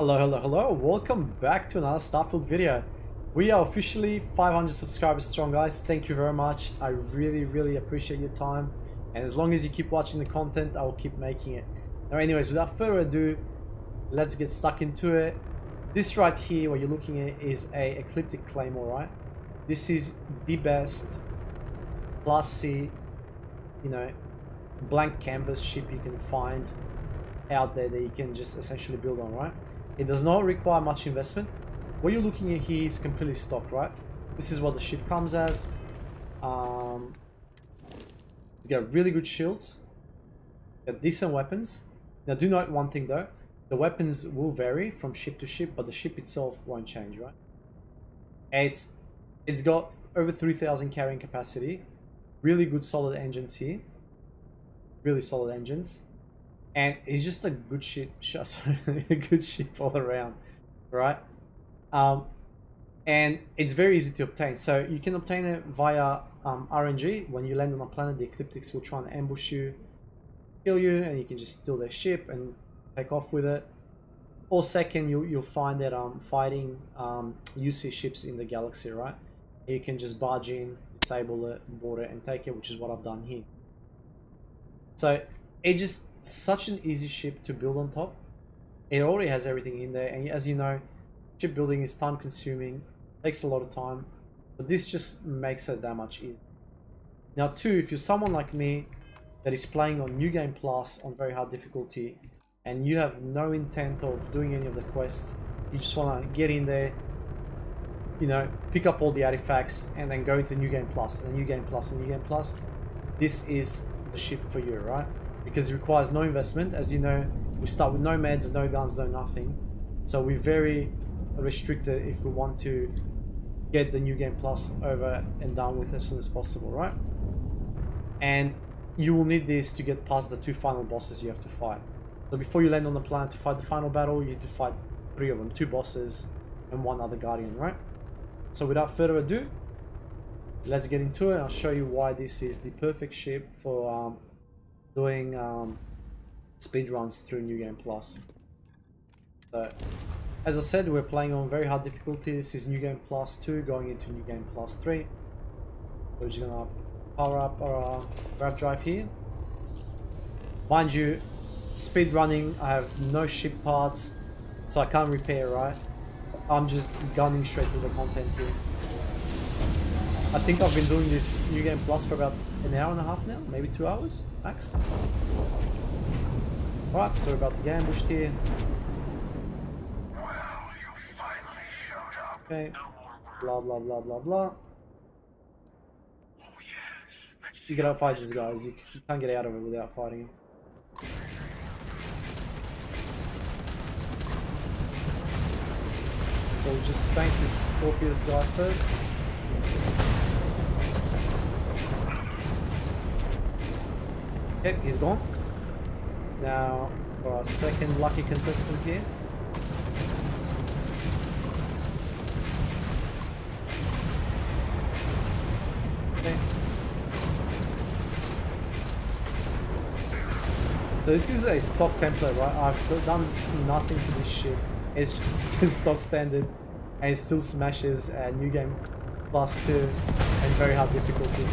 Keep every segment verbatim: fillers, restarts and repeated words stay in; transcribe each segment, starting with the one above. Hello, hello, hello. Welcome back to another Starfield video. We are officially five hundred subscribers strong, guys. Thank you very much. I really, really appreciate your time. And as long as you keep watching the content, I will keep making it. Now, anyways, without further ado, let's get stuck into it. This right here, what you're looking at is a Ecliptic Claymore, right? This is the best Class C, you know, blank canvas ship you can find out there that you can just essentially build on, right? It does not require much investment. What you're looking at here is completely stock, right? This is what the ship comes as. Um, it's got really good shields. Got decent weapons. Now do note one thing though. The weapons will vary from ship to ship, but the ship itself won't change, right? It's, it's got over three thousand carrying capacity. Really good solid engines here. Really solid engines. And it's just a good ship, sorry, a good ship all around, right? Um, and it's very easy to obtain. So you can obtain it via um, R N G. When you land on a planet, the Ecliptics will try and ambush you, kill you, and you can just steal their ship and take off with it. Or second, you, you'll find that um, fighting um, U C ships in the galaxy, right? You can just barge in, disable it, board it, and take it, which is what I've done here. So it's just such an easy ship to build on top. It already has everything in there, and as you know, ship building is time consuming, takes a lot of time, but this just makes it that much easier. Now two, if you're someone like me that is playing on New Game Plus on very hard difficulty and you have no intent of doing any of the quests, you just want to get in there, you know, pick up all the artifacts and then go into New Game Plus and New Game Plus and New Game Plus, this is the ship for you, right? Because it requires no investment. As you know, we start with no meds, no guns, no nothing. So we're very restricted if we want to get the New Game Plus over and done with as soon as possible, right? And you will need this to get past the two final bosses you have to fight. So before you land on the planet to fight the final battle, you need to fight three of them, two bosses and one other guardian, right? So without further ado, let's get into it. I'll show you why this is the perfect ship for um, doing um, speedruns through New Game Plus. So, as I said, we're playing on very hard difficulty. This is New Game Plus two going into New Game Plus three. We're just gonna power up our uh, grab drive here. Mind you, speedrunning, I have no ship parts, so I can't repair, right? I'm just gunning straight through the content here. I think I've been doing this New Game Plus for about an hour and a half now, maybe two hours, max. Alright, so we're about to get ambushed here. Well, you finally showed up. Okay, blah blah blah blah blah. Oh, yes. You gotta fight these guys, you can't get out of it without fighting him. So we'll just spank this Scorpius guy first. Yep, he's gone. Now for our second lucky contestant here. Okay. So this is a stock template, right? I've done nothing to this ship. It's just stock standard and it still smashes a New Game Plus two and very hard difficulty.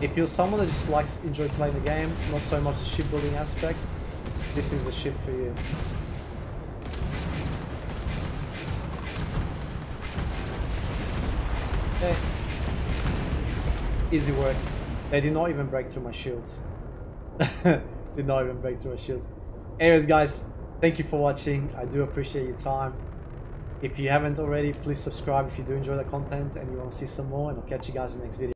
If you're someone that just likes enjoy playing the game, not so much the shipbuilding aspect, this is the ship for you. Okay. Easy work. They did not even break through my shields. Did not even break through my shields. Anyways guys, thank you for watching. I do appreciate your time. If you haven't already, please subscribe if you do enjoy the content and you want to see some more, and I'll catch you guys in the next video.